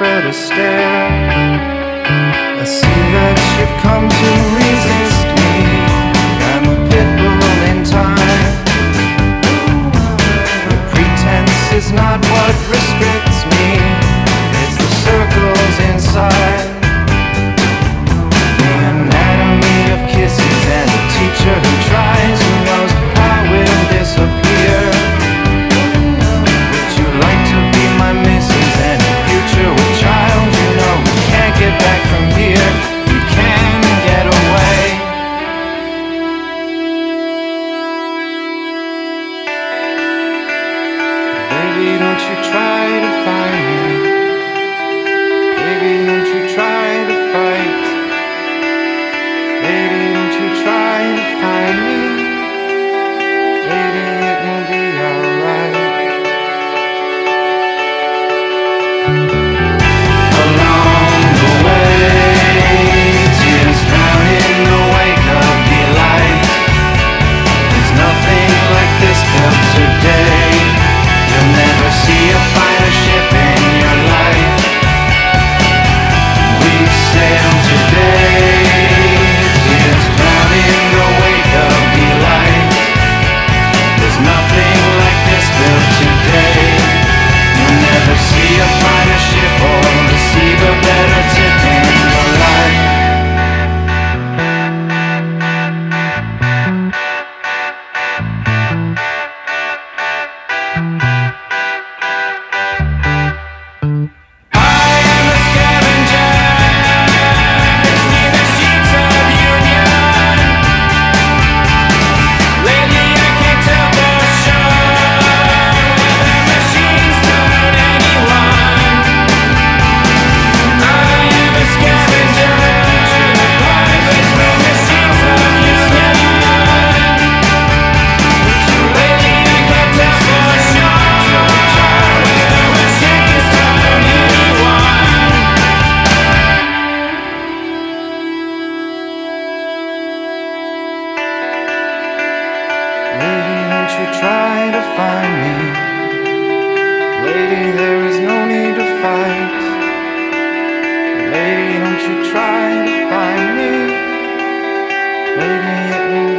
Fred Astaire. I see that you've come to resist me. I'm a pit bull in time. The pretense is not what restricts me, it's the circles inside. The anatomy of kisses and a teacher who tries, who knows I will disappear. Would you like to be my missus and a future with child? You know we can't get back from here, we can get away. Baby, don't you try to find me. Baby, don't you try to fight. Baby, don't you try to find me. Baby, it will be alright. Along the way, tears drown in the wake of delight. There's nothing like this built today. You'll never see a finer ship in your life. We sail today, tears drown in the wake of delight. There's nothing like this built today. You'll never see a finer ship or receive a better tip in your life. Lady, don't you try to find me. Lady,